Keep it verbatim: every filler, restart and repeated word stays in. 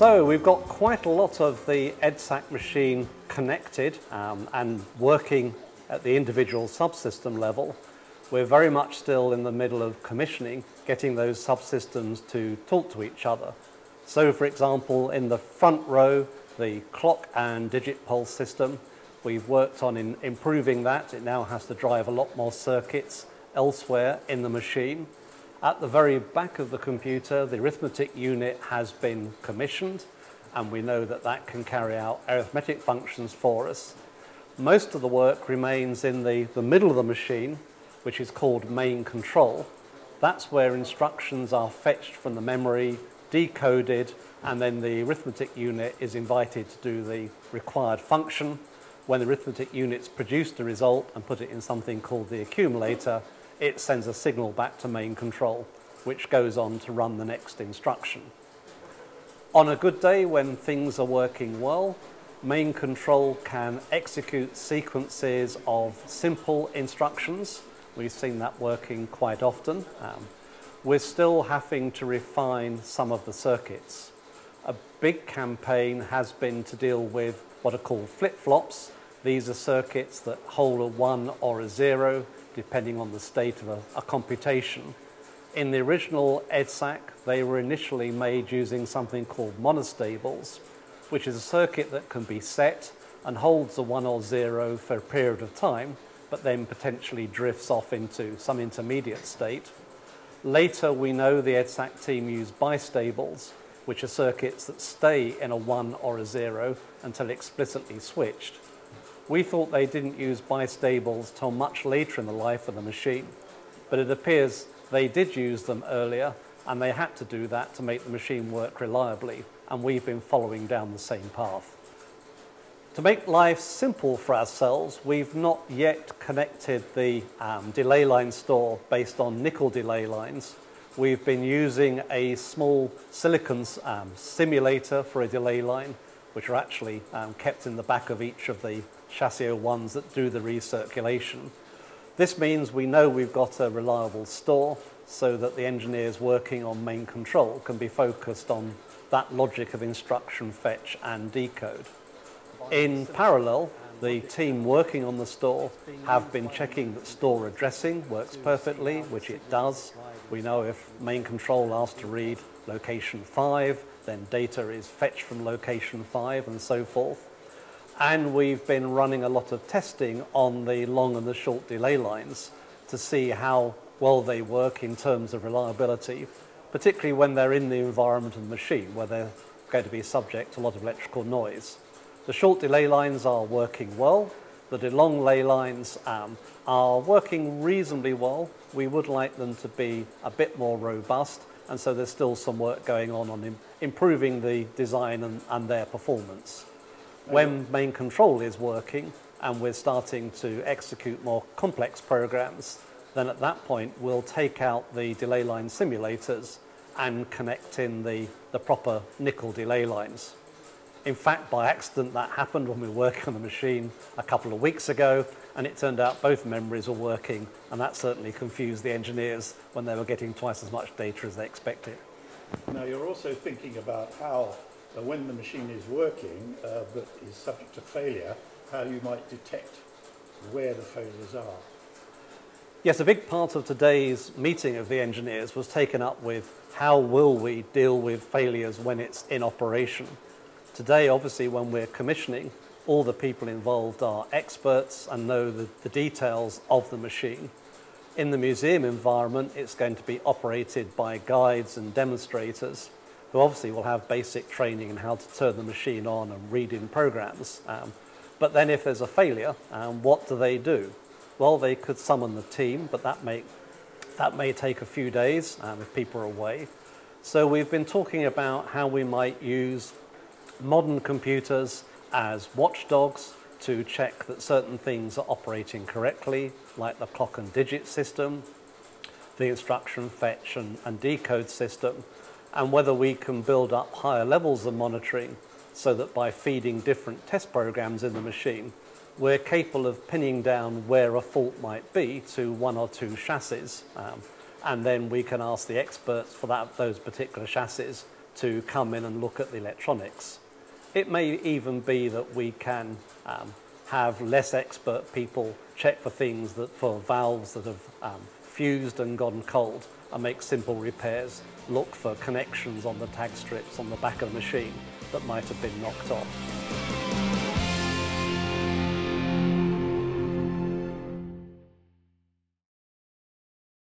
So we've got quite a lot of the EDSAC machine connected um, and working at the individual subsystem level. We're very much still in the middle of commissioning, getting those subsystems to talk to each other. So for example, in the front row, the clock and digit pulse system, we've worked on in improving that. It now has to drive a lot more circuits elsewhere in the machine. At the very back of the computer, the arithmetic unit has been commissioned, and we know that that can carry out arithmetic functions for us. Most of the work remains in the, the middle of the machine, which is called main control. That's where instructions are fetched from the memory, decoded, and then the arithmetic unit is invited to do the required function. When the arithmetic unit's produced a result and put it in something called the accumulator, it sends a signal back to main control, which goes on to run the next instruction. On a good day, when things are working well, main control can execute sequences of simple instructions. We've seen that working quite often. Um, we're still having to refine some of the circuits. A big campaign has been to deal with what are called flip-flops. These are circuits that hold a one or a zero, depending on the state of a, a computation. In the original EDSAC, they were initially made using something called monostables, which is a circuit that can be set and holds a one or zero for a period of time, but then potentially drifts off into some intermediate state. Later, we know the EDSAC team used bistables, which are circuits that stay in a one or a zero until explicitly switched. We thought they didn't use bistables till much later in the life of the machine, but it appears they did use them earlier, and they had to do that to make the machine work reliably, and we've been following down the same path. To make life simple for ourselves, we've not yet connected the um, delay line store based on nickel delay lines. We've been using a small silicon um, simulator for a delay line, which are actually um, kept in the back of each of the chassis ones that do the recirculation. This means we know we've got a reliable store so that the engineers working on main control can be focused on that logic of instruction fetch and decode. In parallel, the team working on the store have been checking that store addressing works perfectly, which it does. We know if main control asks to read location five, then data is fetched from location five and so forth. And we've been running a lot of testing on the long and the short delay lines to see how well they work in terms of reliability, particularly when they're in the environment of the machine, where they're going to be subject to a lot of electrical noise. The short delay lines are working well. The long delay lines um, are working reasonably well. We would like them to be a bit more robust, and so there's still some work going on on im improving the design and, and their performance. When main control is working and we're starting to execute more complex programs, then at that point we'll take out the delay line simulators and connect in the, the proper nickel delay lines. In fact, by accident, that happened when we were working on the machine a couple of weeks ago, and it turned out both memories were working, and that certainly confused the engineers when they were getting twice as much data as they expected. Now, you're also thinking about how, uh, when the machine is working uh, but is subject to failure, how you might detect where the failures are. Yes, a big part of today's meeting of the engineers was taken up with how will we deal with failures when it's in operation. Today, obviously, when we're commissioning, all the people involved are experts and know the, the details of the machine. In the museum environment, it's going to be operated by guides and demonstrators who obviously will have basic training in how to turn the machine on and read in programs. Um, but then if there's a failure, um, what do they do? Well, they could summon the team, but that may, that may take a few days um, if people are away. So we've been talking about how we might use modern computers as watchdogs to check that certain things are operating correctly, like the clock and digit system, the instruction fetch and, and decode system, and whether we can build up higher levels of monitoring so that by feeding different test programs in the machine, we're capable of pinning down where a fault might be to one or two chassis. Um, and then we can ask the experts for that, those particular chassis to come in and look at the electronics. It may even be that we can um, have less expert people check for things that for valves that have um, fused and gone cold and make simple repairs, look for connections on the tag strips on the back of the machine that might have been knocked off.